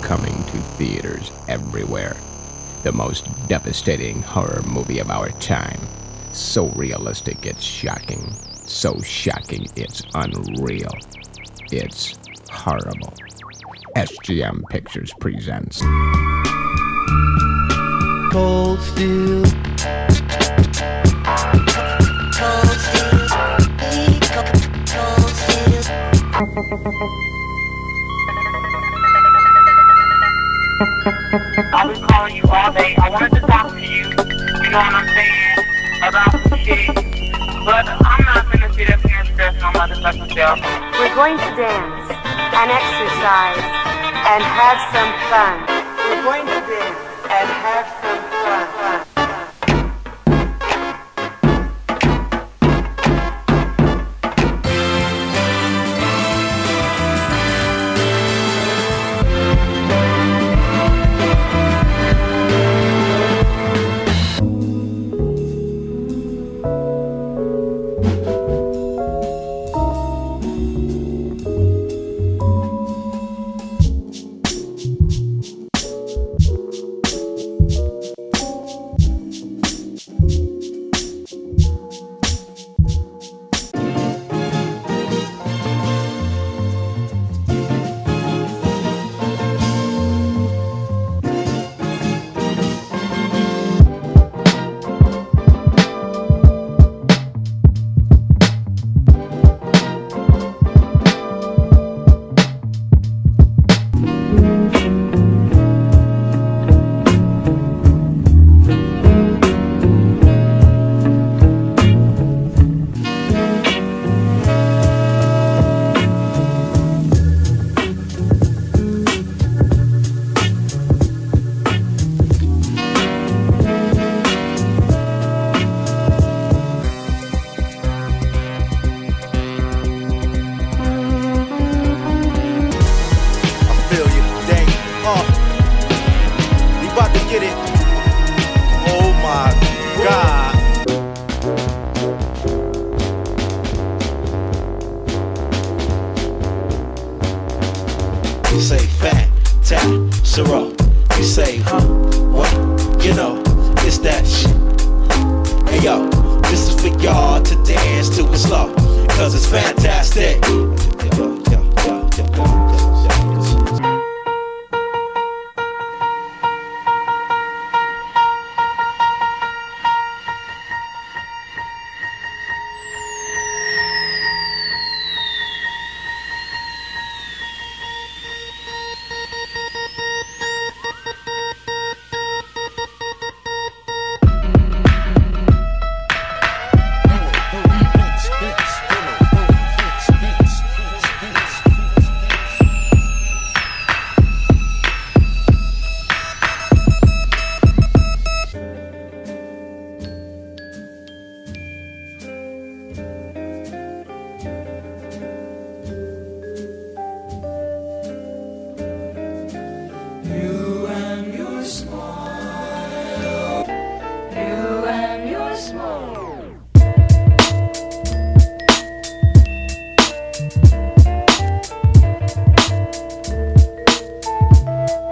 Coming to theaters everywhere, the most devastating horror movie of our time. So realistic it's shocking, so shocking it's unreal. It's horrible. SGM Pictures presents Cold Steel. I've been calling you all day. I wanted to talk to you, you know what I'm saying, about the shit. But I'm not gonna sit up here and stress my motherfucking self. We're going to dance and exercise and have some fun. We're going to dance and have some fun. You say fat, tat, syrup. You say, huh, what? You know, it's that shit. Hey yo, this is for y'all to dance to it slow, cause it's fantastic.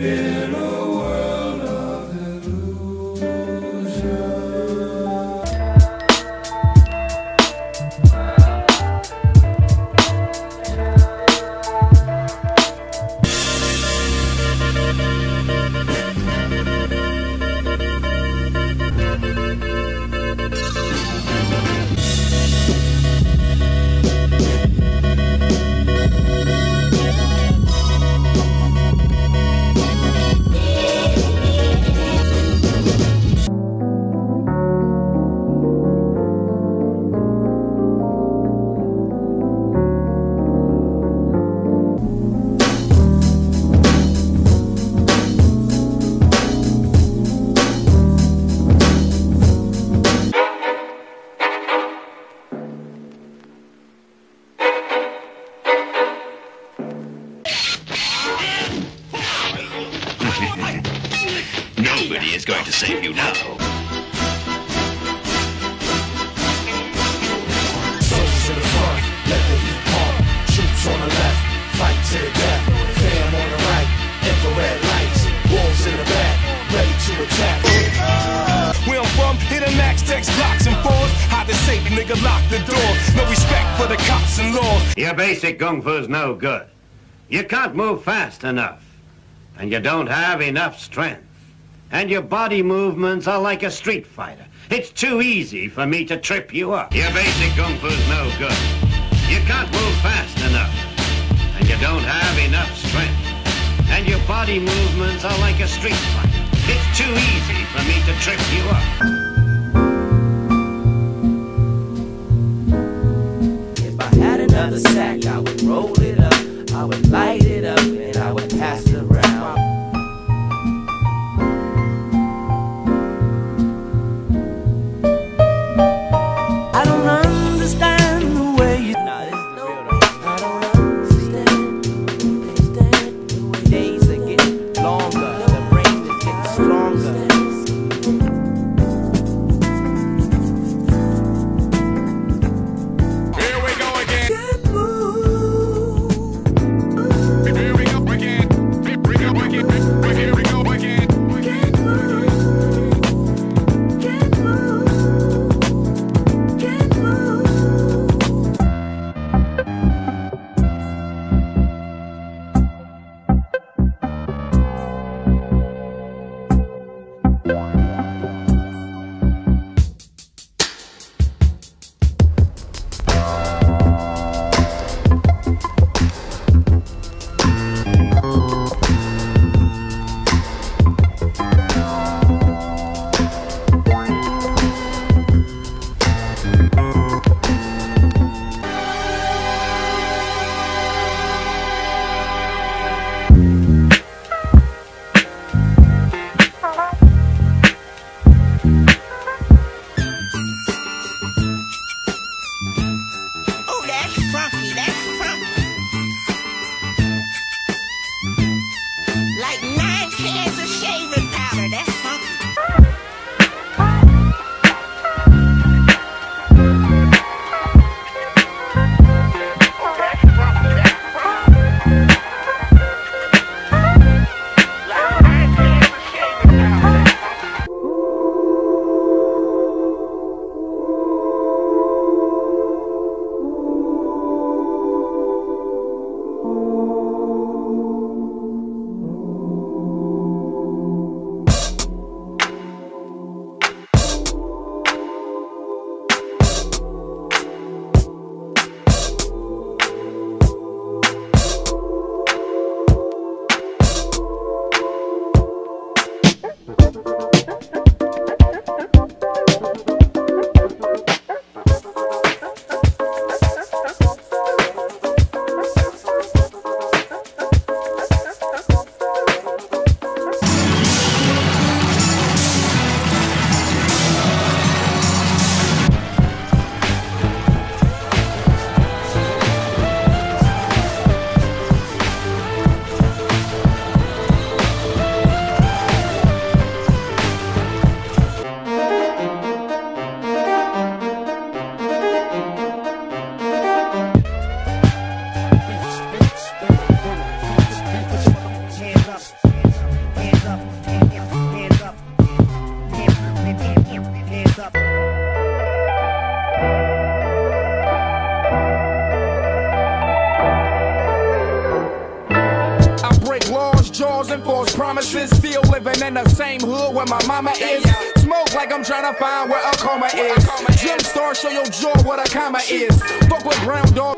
In a world of illusion, nobody is going to save you now. Close to the front, let the heat pump. to the death. Fam on the right, infrared lights, wolves in the back, ready to attack. Where I'm from, hit a max, text blocks and fours. Hide the safe, nigga, lock the door. No respect for the cops and law. Your basic kung fu's no good. You can't move fast enough, and you don't have enough strength. And your body movements are like a street fighter. It's too easy for me to trip you up. Your basic kung fu's no good. You can't move fast enough, and you don't have enough strength. And your body movements are like a street fighter. It's too easy for me to trip you up. If I had another sack, I would roll it up, I would light it up, and I would pass it around. Promises, still living in the same hood where my mama is. Smoke like I'm trying to find where a coma is. Jim Star, show your jaw what a comma is. Fuck with brown dog.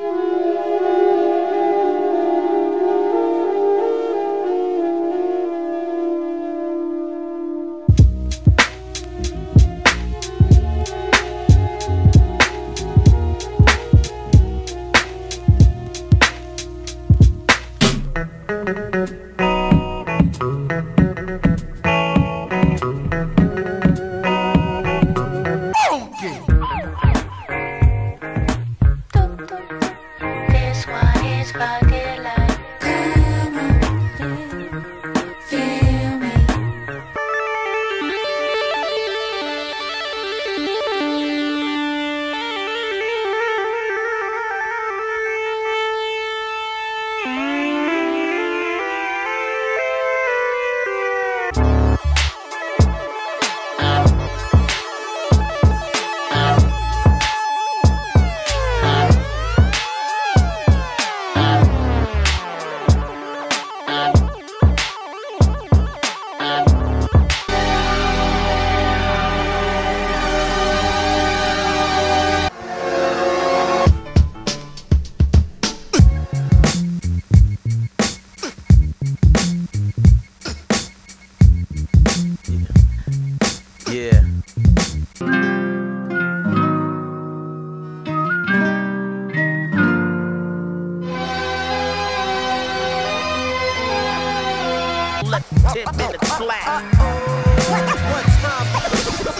slap. One time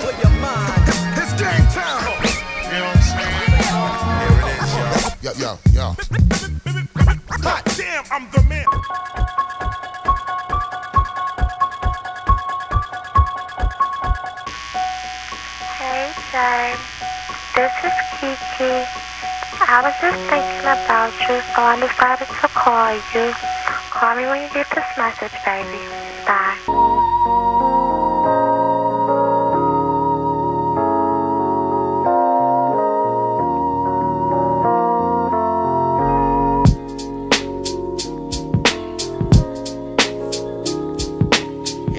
for your mind. It's game time. You know what I'm saying? Here it is, yo. Yo. God damn, I'm the man. Hey, Jay. This is Kiki. I was just thinking about you, so I decided to call you. Call me when you get this message, baby. Bye.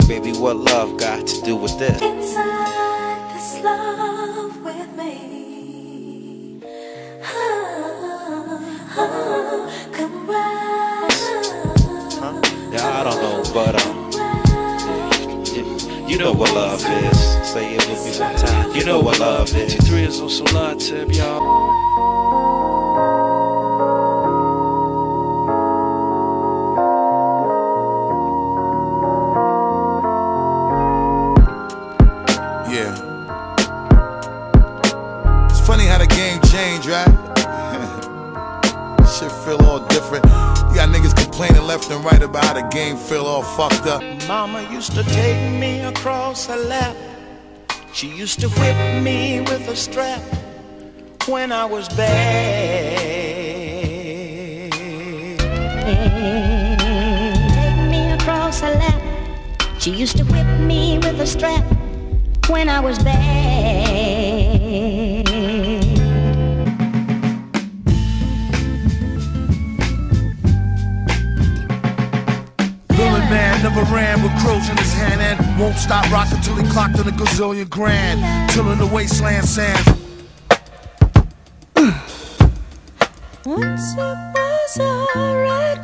Baby, what love got to do with this? Inside this love with me, come right. Yeah, I don't know, but you know what love is. Say it with me one time. You know what love is. 23 is on some love tip, y'all. Funny how the game changed, right? Shit feel all different. You got niggas complaining left and right about how the game feel all fucked up. Mama used to take me across her lap. She used to whip me with a strap when I was bad. Take me across her lap. She used to whip me with a strap when I was bad. Never ran with crows in his hand and won't stop rocking till he clocked in a gazillion grand. Till in the wasteland sand. Once it was alright,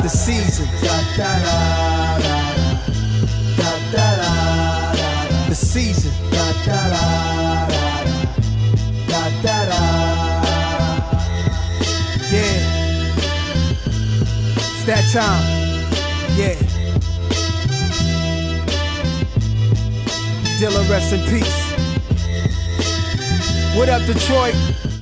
the season. The season. Yeah. It's that time. Yeah. Dilla, rest in peace. What up, Detroit?